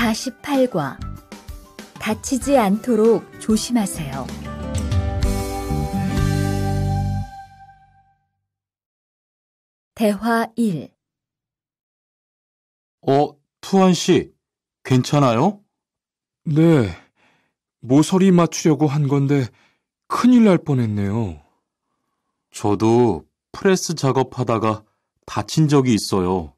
48과 다치지 않도록 조심하세요. 대화 1. 투안 씨, 괜찮아요? 네, 모서리 맞추려고 한 건데 큰일 날 뻔했네요. 저도 프레스 작업하다가 다친 적이 있어요.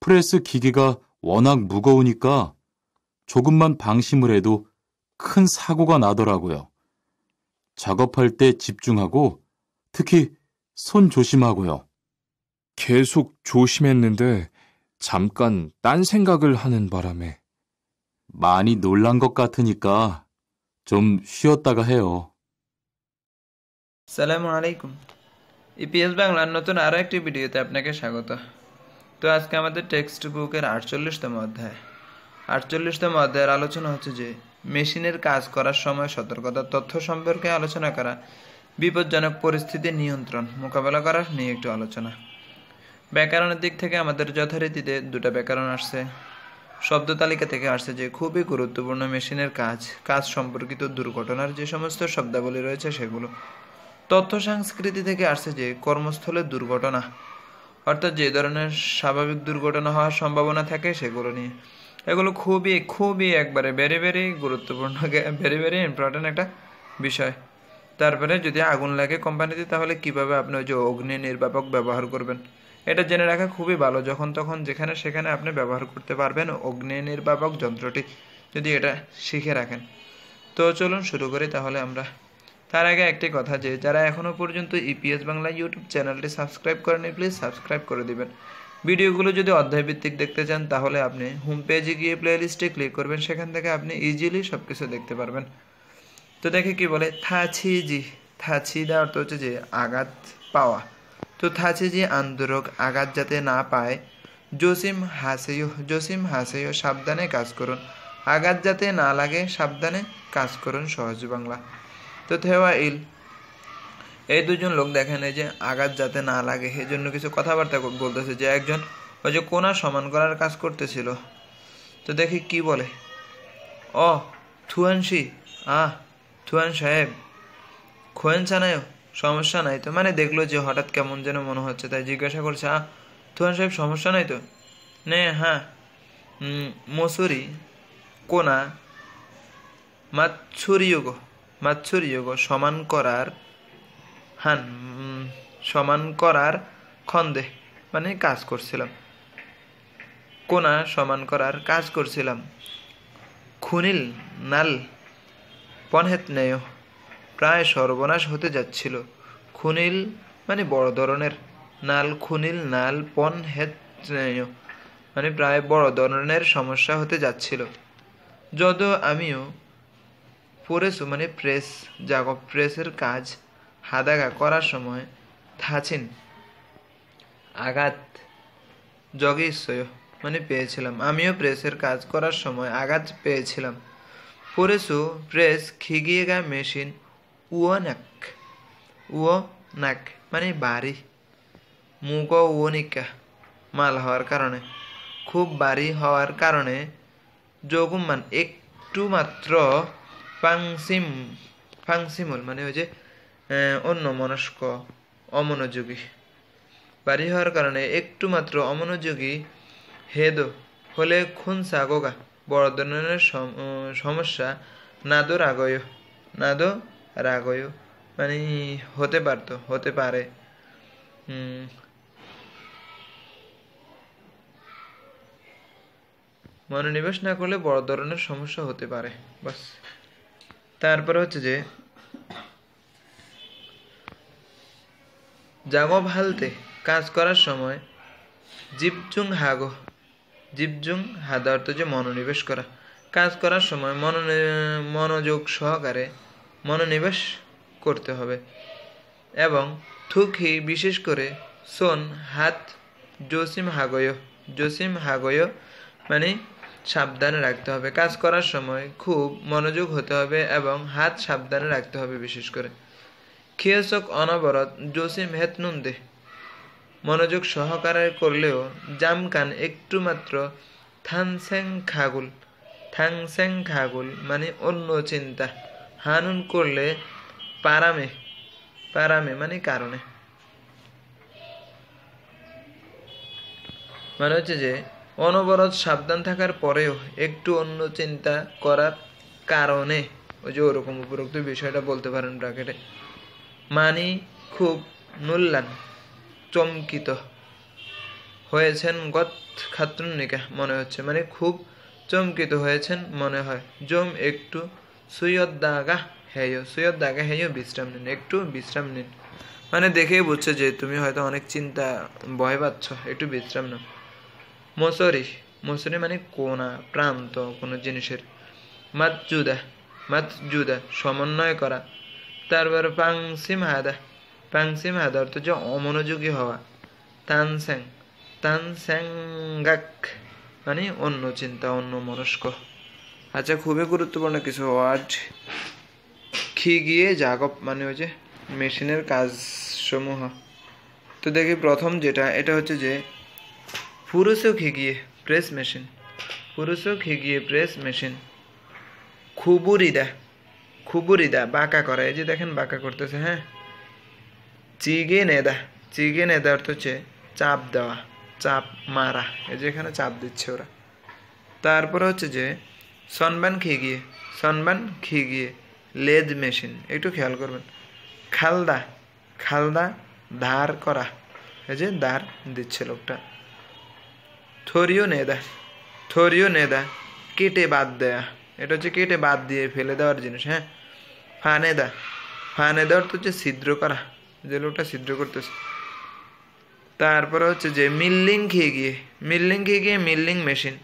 프레스 기계가 워낙 무거우니까 조금만 방심을 해도 큰 사고가 나더라고요. 작업할 때 집중하고 특히 손 조심하고요. 계속 조심했는데 잠깐 딴 생각을 하는 바람에 많이 놀란 것 같으니까 좀 쉬었다가 해요. আসসালামু আলাইকুম। ইপিএস বাংলার নতুন আরো একটি ভিডিওতে আপনাকে স্বাগত। তো আজকে আমাদের টেক্সট বুকের 48তম অধ্যায়। 48তম অধ্যায়ের আলোচনা হচ্ছে যে মেশিনের কাজ করার সময় সতর্কতার তথ্য সম্পর্কে আলোচনা করা, বিপজ্জনক পরিস্থিতি নিয়ন্ত্রণ মোকাবেলা করা নিয়ে একটু আলোচনা। ব্যাকরণের দিক থেকে আমাদের যথারীতিতে দুটো ব্যাকরণ আসছে, শব্দ তালিকা থেকে আসছে যে খুবই গুরুত্বপূর্ণ মেশিনের কাজ, কাজ সম্পর্কিত দুর্ঘটনার যে সমস্ত শব্দাবলী রয়েছে সেগুলো। তথ্য সংস্কৃতি থেকে আসছে যে কর্মস্থলে দুর্ঘটনা, অর্থাৎ যে ধরনের স্বাভাবিক দুর্ঘটনা হওয়ার সম্ভাবনা থাকে সেগুলো নিয়ে। এগুলো খুবই একবারে ভেরি গুরুত্বপূর্ণ, ভেরি ইম্পর্ট্যান্ট একটা বিষয়। তারপরে যদি আগুন লাগে কোম্পানিতে তাহলে কীভাবে আপনি ওই যে অগ্নি নির্বাপক ব্যবহার করবেন এটা জেনে রাখা খুবই ভালো। যখন তখন যেখানে সেখানে আপনি ব্যবহার করতে পারবেন অগ্নি নির্বাপক যন্ত্রটি, যদি এটা শিখে রাখেন। তো চলুন শুরু করি তাহলে আমরা। তার আগে একটি কথা, যে যারা এখনও পর্যন্ত ইপিএস বাংলা ইউটিউব চ্যানেলটি সাবস্ক্রাইব করেনি প্লিজ সাবস্ক্রাইব করে দেবেন। ভিডিওগুলো যদি অধ্যায়ভিত্তিক দেখতে চান তাহলে আপনি হোম পেজে গিয়ে প্লেলিস্টে ক্লিক করবেন, সেখান থেকে আপনি ইজিলি সব কিছু দেখতে পারবেন। তো দেখে কি বলে থাচিজি, থাচিদা অর্থ হচ্ছে যে আঘাত পাওয়া। তো থাচিজি আন্দোলক আঘাত যাতে না পায়। জসিম হাসেয় সাবধানে কাজ করুন, আঘাত যাতে না লাগে সাবধানে কাজ করুন, সহজ বাংলা। তো থেওয়া ইল, এই দুজন লোক দেখেন এই যে আঘাত যাতে না লাগে এই জন্য কিছু কথাবার্তা বলতেছে, যে একজন ওই যে কোনা সমান করার কাজ করতেছিল। তো দেখি কি বলে, থুয়ানসি থুয়ান সাহেব খোয়েনসা নাই, সমস্যা নাই তো। মানে দেখলো যে হঠাৎ কেমন যেন মনে হচ্ছে তাই জিজ্ঞাসা করছে, থুয়ান সাহেব সমস্যা নাই তো? নে হ্যাঁ মসুরি কোনা মাৎসুরিয়োগ সমান করার হান সমান করার খন্দে, মানে কাজ করছিলাম, কোনা সমান করার কাজ করছিলাম। খুনিল নাল পনহেত নেয়, প্রায় সর্বনাশ হতে যাচ্ছিল। খুনিল মানে বড় ধরনের, নাল খুনিল নাল পনহেত নেয় মানে প্রায় বড় ধরনের সমস্যা হতে যাচ্ছিল। যদিও আমিও পরেসু মানে প্রেস জাগব প্রেসের কাজ হাদাগা করার সময় থাচিন আঘাত জগেশ্বয় মানে পেয়েছিলাম, আমিও প্রেসের কাজ করার সময় আঘাত পেয়েছিলাম। পরেসু প্রেস খিগিয়েগা মেশিন উও নাক মানে বাড়ি, মুগ ওনিকা মাল হওয়ার কারণে, খুব বাড়ি হওয়ার কারণে যোগুমান একটু মাত্র ফাংসিমুল মানে ওই যে অন্য মনস্ক অমনোযোগী, বাড়ি হওয়ার কারণে একটু মাত্র অমনোযোগী হেদ হলে খুনসা গোগা বড় ধরনের সমস্যা নাদো রাগয় মানে হতে পারে। মনোনিবেশ না করলে বড় ধরনের সমস্যা হতে পারে, বাস। তারপরে হচ্ছে যে জাগো ভালতে কাজ করার সময় জিপজুং হাদা অর্থ যে মনোনিবেশ করা, কাজ করার সময় মনোযোগ সহকারে মনোনিবেশ করতে হবে। এবং থুকি বিশেষ করে সোন হাত জসিম হাগয় মানে সাবধানে রাখতে হবে, কাজ করার সময় খুব মনোযোগ হতে হবে এবং হাত সাবধানে রাখতে হবে বিশেষ করে। খেয়েচক অনবরত জসিম হেত নুনদে মনোযোগ সহকারে করলেও জামকান একটু মাত্র थानसें खागुल माने अन्य चिंता हानुन करले पारामे माने कारणे माने होच्छे जे अनबरत साबधान थाकार परेओ एकटु अन्य चिंता करार कारणे ओई जे ओरकम उपरोक्त विषयटा बोलते पारेन ब्रैकेटे मानी खूब नुल्लान चमकित হয়েছেন গত খাতুনিকা মনে হচ্ছে মানে খুব চমকিত হয়েছেন মনে হয় জম একটু সুয়দ দাগা হেয় একটু বিশ্রাম নিন মানে দেখেই বুঝছে যে তুমি হয়তো অনেক চিন্তা ভয় পাচ্ছ একটু বিশ্রাম নাও মসরি মানে কোনা প্রান্ত কোন জিনিসের মাজুদা সমন্বয় করা তারপর পাংসিমাদা অর্থ যে অমনোযোগী হওয়া तानसेंगाक मानी अन्य चिंता अन्य मनस्क। अच्छा खूब गुरुत्वपूर्ण किस वार्ड खिगिए जागप मान हो मेशिनेर काज समूह तो देखी प्रथम जेटा एटा हे पुरुषो खिगिए प्रेस मेशिन खुबुरिदा बाका करे जे देखें बाका करते से हाँ चिगे नेदा अर्थ हे चाप देवा चाप मारा ये चाप दिच्छे ओरा तारपर हे सनबान खिगिए लेद मेशिन एकटू ख्याल करबेन खालदा धार करा ये धार दिच्छे लोकटा थोरियो नेदा केटे बाद देया एटा हे केटे बाद दिए फेले देवार जिनिस हाँ फानेदा अर्थ हे छिद्र करा जे लोकटा छिद्र करतेछे तारपर हे मिलिंग खिगिए मिलिंग मेशिन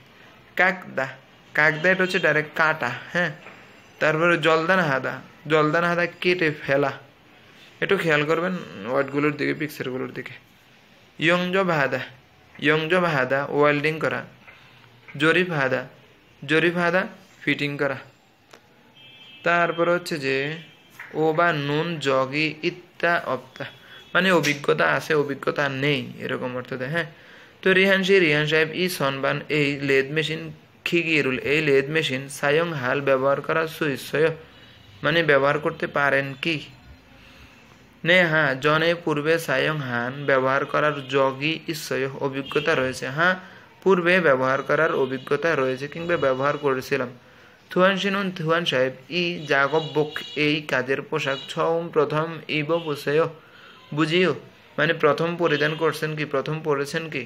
कागदा एटा हे डायरेक्ट काटा हाँ तारपर जलदान हादा केटे फेला एकटू ख्याल करबेन वार्डगुलोर दिके पिक्चारगुलोर दिके यंगजब हादा वेल्डिंग करा जरिफ हादा फिटिंग करा तारपर हे ओबा नून जगी इत्ता अप्ता मानी अभिज्ञता आसे अभिज्ञता नहीं एरकम अर्थ दे हाँ तो रिहान साहेब इ सनबान लेद मेशिन खिगिरुल लेद मेशिन सायं हाल व्यवहार करा सुइच्छय मानी व्यवहार करते पारेन कि ने हाँ जने पूर्वे सायं हान व्यवहार करार जगी इच्छय अभिज्ञता रयेछे हाँ पूर्वे व्यवहार करार अभिज्ञता रयेछे किंबा व्यवहार करेछिलाम थुआन साहेब इ जागबक एई काजेर पोशाक छम प्रथम इब पोषय बुझियो माने प्रथम परिधान करछेन कि प्रथम परेछेन कि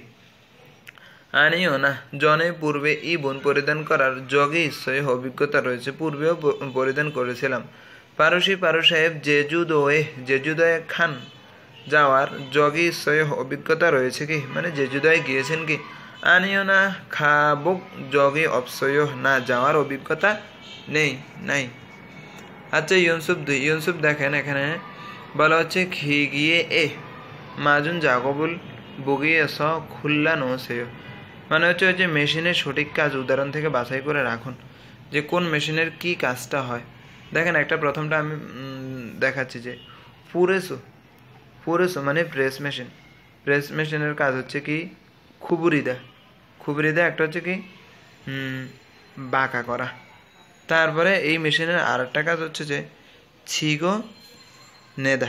आनियो ना जने पूर्वे इ बन परिधान करार जगे इच्छय अभिज्ञता रयेछे पूर्वेओ परिधान करेछिलाम पारो साहेब जेजुदये खान जावार जगे इच्छय अभिज्ञता रयेछे कि माने जेजुदये गियेछेन कि आनियो ना खाबो जगे अपशय ना जावार अभिज्ञता नेई। अच्छा यूनसुफ देखें एखाने বলা হচ্ছে খিগিয়ে মাজুন জাগবুল বগিয়ে খুল্লা নৌসেয় মানে হচ্ছে মেশিনের সঠিক কাজ উদাহরণ থেকে বাছাই করে রাখুন যে কোন মেশিনের কি কাজটা হয়। দেখেন একটা প্রথমটা আমি দেখাচ্ছি যে পুরেসো মানে প্রেস মেশিনের কাজ হচ্ছে কি খুবুরিদা একটা হচ্ছে কি বাঁকা করা। তারপরে এই মেশিনের আরেকটা কাজ হচ্ছে যে छिगो नेदा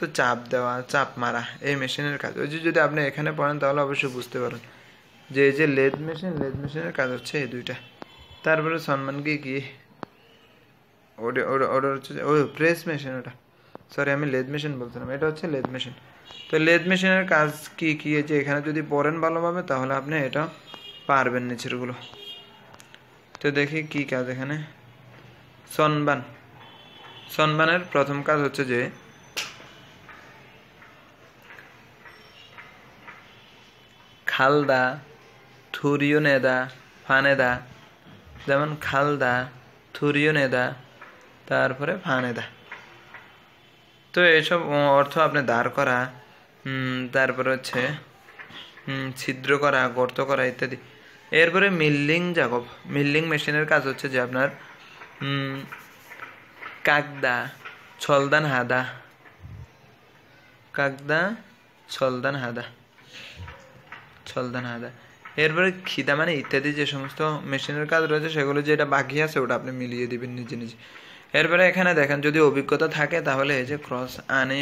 तो चाप देवा चाप मारा ये मेशिनेर काज जो आपने एखाने पढ़ेन ताहले अवश्य बुझते पारबेन जे लेद मेशिनेर काज होच्छे एई दुइटा। तारपरे सम्मान की प्रेस मेशिन ओटा सरि आमी लेद मेशिन बोलछिलाम एटा होच्छे लेद मेशिन। तो लेद मेशिनेर काज की जे एखाने जोदि पढ़ेन भालोभाबे ताहले आपनि एटा पारबेन निचेरगुलो। तो देखि की काज एखाने सनबानेर प्रथम काज होच्छे जे खालदा थुरियोनेदा फानेदा जेमन खालदा थुरियोनेदा तारपरे फानेदा तो एसब अर्थ आपने दार करा तारपरे होच्छे छिद्र करा गर्त करा इत्यादि। एरपरे मिलिंग मेशिनेर काज होच्छे जे आपनार कागदा छलदान हादा এরপরে খিদা মানে ইত্যাদি যে সমস্ত মেশিনের কাজ রয়েছে সেগুলো যেটা বাকি আছে ওটা আপনি মিলিয়ে দিবেন নিজে নিজে। এরপরে এখানে দেখেন যদি অভিজ্ঞতা থাকে তাহলে এই যে ক্রস আনে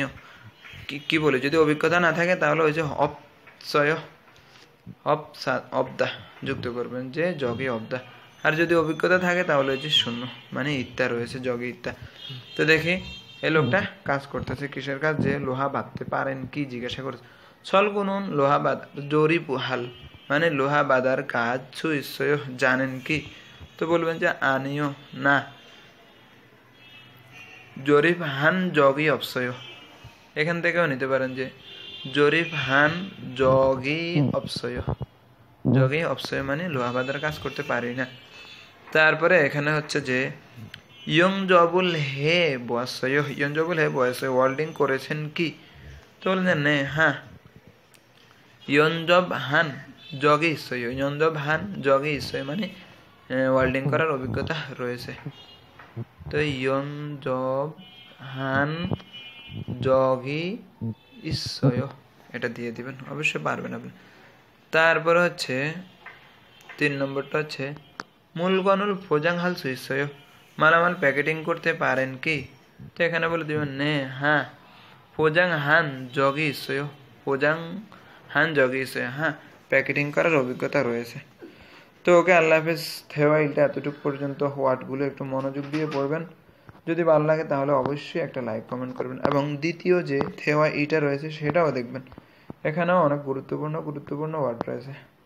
কি বলে, যদি অভিজ্ঞতা না থাকে তাহলে ওই যে অপচয় অবদা যুক্ত করবেন যে জগি অবদা, আর যদি অভিজ্ঞতা থাকে তাহলে ওই যে শূন্য মানে ইত্যা রয়েছে জগি ইত্যা। তো দেখি এই লোকটা কাজ করতেছে কিসের কাজ, যে লোহা বাঁধতে পারেন কি জিজ্ঞাসা করছে। ছল গুনুন লোহা বাঁধ জরি পুহাল মানে লোহা বাঁধার কাজ ছুঁয় জানেন কি, তো বলবেন যে আনিও না জরিফ হান জগি অপসয়। এখান থেকেও নিতে পারেন যে জরিফ হান জগি অপসয়, জগি অপসয় মানে লোহা বাঁধার কাজ করতে পারি না। তারপরে এখানে হচ্ছে যে ইয়ং জবুল হে বয়সয়, ইয়ং জবুল হে বয়সয় ওয়েল্ডিং করেছেন কি, তো বললেন নে হ্যাঁ ইয়ং জব হান জগি ইসয়, ইয়ং জব হান জগি ইসয় মানে ওয়েল্ডিং করার অভিজ্ঞতা রয়েছে। तो यन जब हान जगी इसय এটা দিয়ে দিবেন, অবশ্যই পারবেন আপনি। তারপর হচ্ছে 3 নম্বরটা হচ্ছে মূলগণুল ফোজাং হাল সুইসয় মালামাল প্যাকেটিং করতে পারেন কি, তো এখানে বলে দিবেন নে হ্যাঁ ফোজাং হান জগি ইসয়, ফোজাং হান জগি ইসয় হ্যাঁ প্যাকেটিং করার অভিজ্ঞতা রয়েছে। তো ওকে আল্লাহ হাফেজ। থেওয়াইলটা এতটুকু পর্যন্ত ওয়ার্ডগুলো একটু মনোযোগ দিয়ে পড়বেন, যদি ভালো লাগে তাহলে অবশ্যই একটা লাইক কমেন্ট করবেন এবং দ্বিতীয় যে থেওয়া ইটা রয়েছে সেটাও দেখবেন, এখানেও অনেক গুরুত্বপূর্ণ ওয়ার্ড রয়েছে।